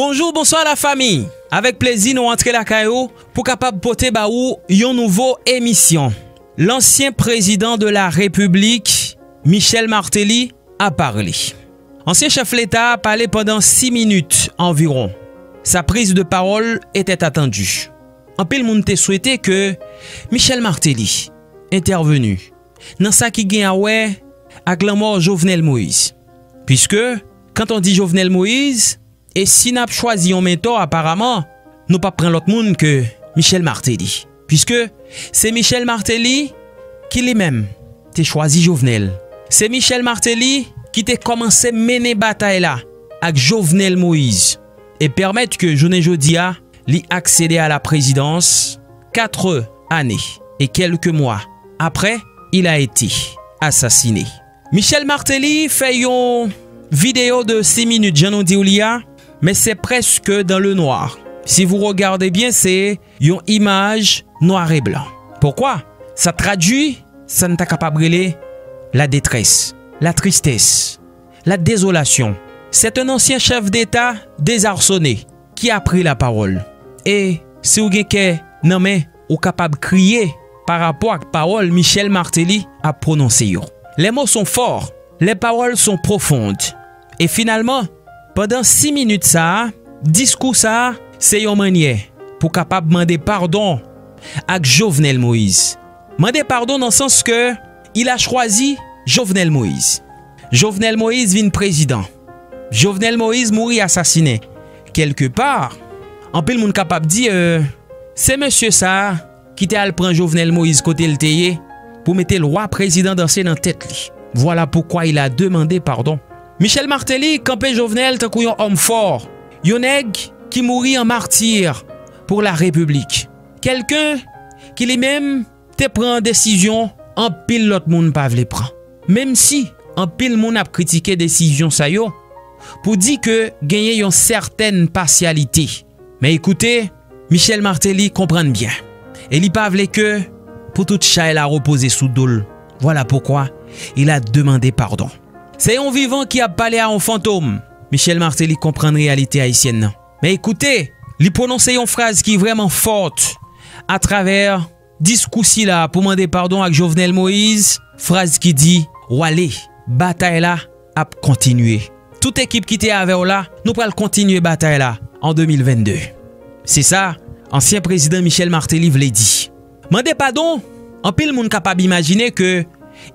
Bonjour, bonsoir la famille. Avec plaisir, nous rentrons la caillou pour capable porter baou une nouvelle émission. L'ancien président de la République, Michel Martelly, a parlé. Ancien chef l'État a parlé pendant 6 minutes environ. Sa prise de parole était attendue. En pile moun te souhaité que Michel Martelly intervenu dans ça qui gagne ouais avec la mort Jovenel Moïse. Puisque quand on dit Jovenel Moïse, et si n'a choisi un mentor apparemment, nous pas prendre l'autre monde que Michel Martelly. Puisque c'est Michel Martelly qui lui-même t'a choisi Jovenel. C'est Michel Martelly qui t'a commencé mener bataille là avec Jovenel Moïse et permettre que journée jodia lui accéder à la présidence 4 années et quelques mois après, il a été assassiné. Michel Martelly fait une vidéo de 6 minutes, je n'en dis où il y a, mais c'est presque dans le noir. Si vous regardez bien, c'est une image noir et blanc. Pourquoi? Ça traduit, ça ne t'a pas brûlé, la détresse, la tristesse, la désolation. C'est un ancien chef d'État désarçonné qui a pris la parole. Et si vous avez non mais ou capable de crier par rapport à la parole Michel Martelly a prononcé. Les mots sont forts, les paroles sont profondes. Et finalement, pendant 6 minutes ça, discours ça, c'est une manière pour capable demander pardon à Jovenel Moïse. Demander pardon dans le sens que il a choisi Jovenel Moïse. Jovenel Moïse vient président. Jovenel Moïse mourit assassiné. Quelque part, en pile moun capable dit c'est monsieur ça qui t'a prend Jovenel Moïse côté le théier pour mettre le roi président danser dans tête. Voilà pourquoi il a demandé pardon. Michel Martelly campé Jovenel tant qu'un homme fort, un nègre qui mourit en martyr pour la République. Quelqu'un qui lui-même te prend décision en pile l'autre monde pas vle prend. Même si en pile moun a critiqué décision ça yo pour dire que gagner une certaine partialité. Mais écoutez, Michel Martelly comprend bien. Et il pas voulait que pour toute chair la reposer sous doule. Voilà pourquoi il a demandé pardon. C'est un vivant qui a parlé à un fantôme. Michel Martelly comprend la réalité haïtienne. Mais écoutez, il prononce une phrase qui est vraiment forte à travers discours là pour demander pardon à Jovenel Moïse, phrase qui dit "Wale, bataille là a continué." Toute équipe qui était avec là, nous pourrons continuer la bataille là en 2022. C'est ça, ancien président Michel Martelly l'a dit. Mandez pardon, en pile moun capable imaginer que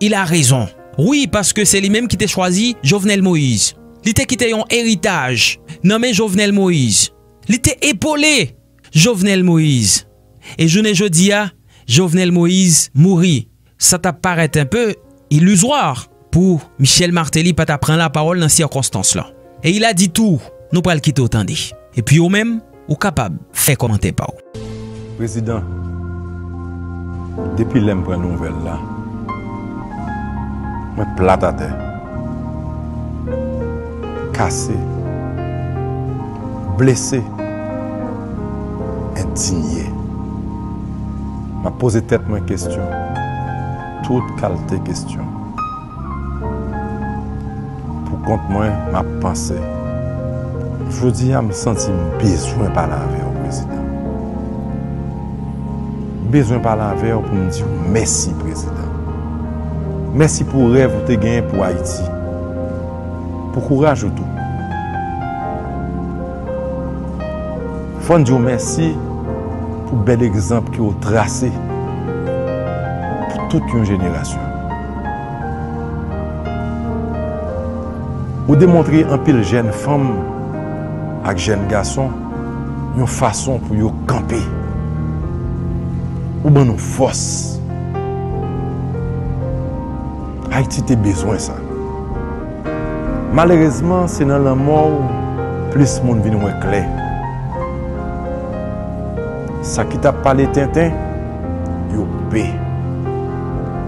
il a raison. Oui, parce que c'est lui-même qui t'a choisi Jovenel Moïse. Il t'a quitté un héritage nommé Jovenel Moïse. Il t'a épaulé Jovenel Moïse. Et je ne dis pas, Jovenel Moïse mourit. Ça t'apparaît un peu illusoire pour Michel Martelly pas t'apprendre la parole dans ces circonstances-là. Et il a dit tout, nous pas le quitter autant dit. Et puis au même, ou capable faire commenter par vous. Président, depuis l'aime prend nouvelle là, moi plate à terre, cassé, blessé, indigné. M'a posé tête moi question, toute qualité question. Contre moi, ma pensée. Je dis, je me sens besoin de parler avec le président. Besoin de parler avec vous pour me dire merci, président. Merci pour le rêve que vous avez gagné pour Haïti. Pour le courage de tout. Il faut dire merci pour le bel exemple que vous avez tracé pour toute une génération. Vous démontrez un pile jeune femme avec jeune garçon une façon pour vous camper. Ou bien nous force. Haïti a besoin de ça. Malheureusement, c'est dans la mort plus de monde vient nous éclairer. Ça qui t'a parlé Tintin, vous paye.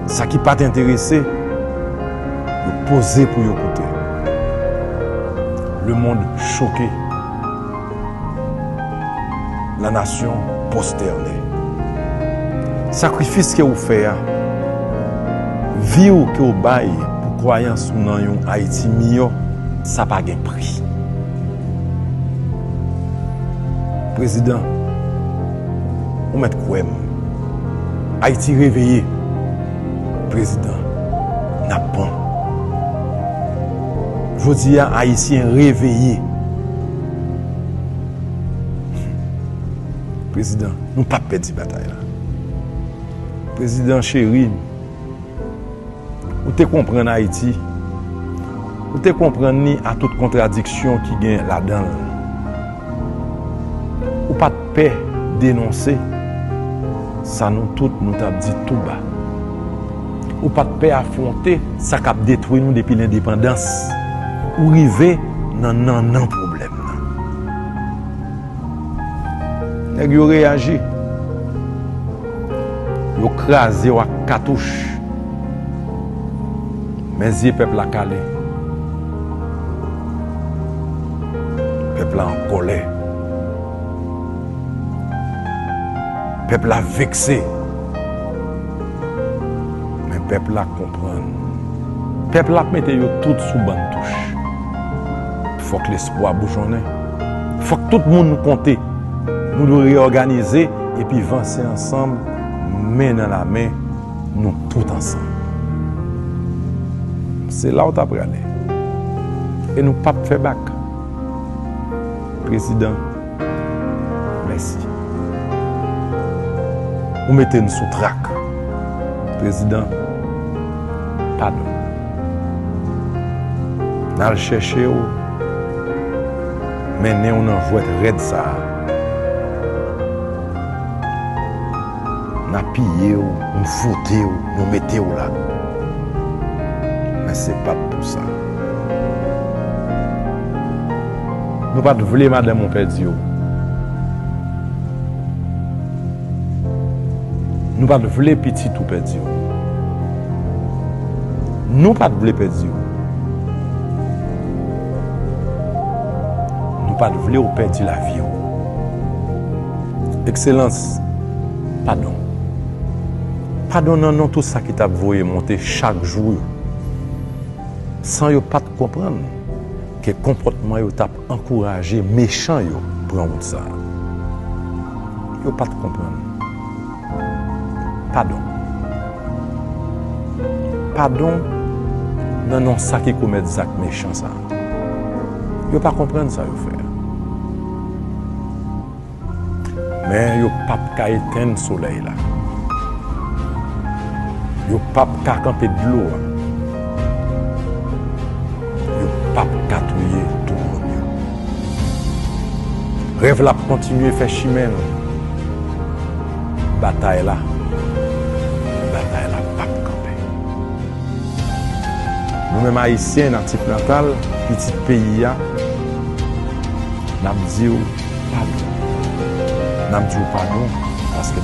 Ça qui pas t'intéressé, vous posez pour vous écouter. Le monde choqué, la nation posternée. Sacrifice que vous faites, vie que vous baillez pour croyance dans un Haïti meilleur, ça n'a pas de prix. Président, on met quoi? Haïti réveillé. Président, n'a pas. Je dis à Haïtien réveillé. Président, nous ne pouvons pas perdre cette bataille. Président chéri, vous te comprenez Haïti, vous te comprenez à toute contradiction qui gagne là-dedans. Ou pas de paix dénoncer, ça nous tous nous t'a dit tout bas. Ou pas de paix affronter, ça cap détruit nous depuis l'indépendance. Ou river, non problème. Nèg yo réagi. Yo crasé ou à cartouche. Mais si peuple a calé. Peuple a en colère. Peuple a vexé. Mais peuple a comprendre. Peuple a mettez yo tout sous bonne touche. Faut que l'espoir bougeonne. Faut que tout le monde nous compte. Nous nous réorganiser et puis avancer ensemble, main dans la main, nous tous ensemble. C'est là où tu as pris. Et nous ne pouvons pas faire bac. Président, merci. Vous mettez nous sous trac. Président, pardon. Nous allons chercher. Mais nous envoie raide ça. Nous pillons, nous foutons, nous mettons là. Mais ce n'est pas pour ça. Nous ne pouvons pas voler, madame, mon père Dieu. Nous ne pouvons pas voler petit tout, père Dieu. Nous ne pouvons pas voler père Dieu. Nous ne pouvons pas voler au père Dieu la vie. Excellence, pardon. Pardonnez-nous tout ça qui t'a voué monter chaque jour sans ne pas comprendre que le comportement t'a encouragé méchant pour prendre ça. Vous ne pas comprendre. Pardon. Pardon, non ça qui commet des actes méchants. Vous ne pas comprendre ça, vous faire. Mais vous ne pas éteindre le soleil là. Yo pap ka camper de l'eau. Yo pap ka touyer tout le monde. Rêve là continuer faire chimène. Bataille là pap camper. Nous même haïtiens dans type natal, petit pays là. N'a dit pardon. N'a dit pardon parce que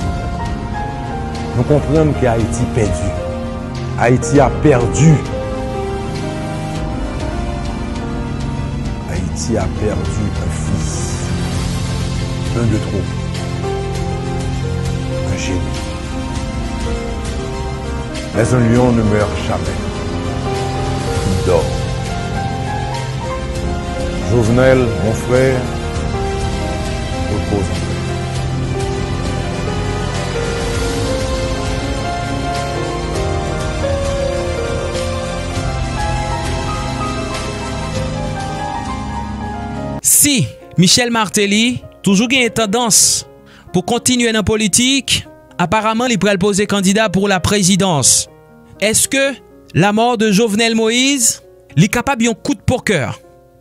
nous comprenons que Haïti est perdu. Haïti a perdu. Haïti a perdu un fils. Un de trop. Un génie. Mais un lion ne meurt jamais. Il dort. Jovenel, mon frère, repose en paix. Si Michel Martelly toujours gagne tendance pour continuer dans la politique, apparemment il pourrait le poser candidat pour la présidence. Est-ce que la mort de Jovenel Moïse est capable d'un coup de poker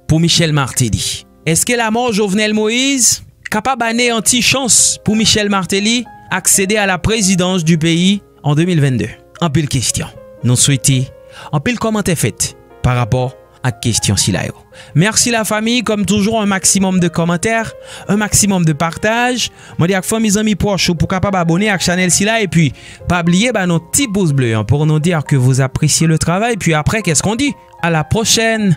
pour Michel Martelly? Est-ce que la mort de Jovenel Moïse est capable d'anéantir chance pour Michel Martelly accéder à la présidence du pays en 2022? En pile question. Nous souhaitons en pile commentaire fait par rapport à question Silayo. Merci la famille, comme toujours un maximum de commentaires, un maximum de partage. Moi dis à mes amis proches pour capable abonner à la chaîne Sila et puis pas oublier nos petits pouces bleus pour nous dire que vous appréciez le travail. Puis après qu'est-ce qu'on dit? À la prochaine.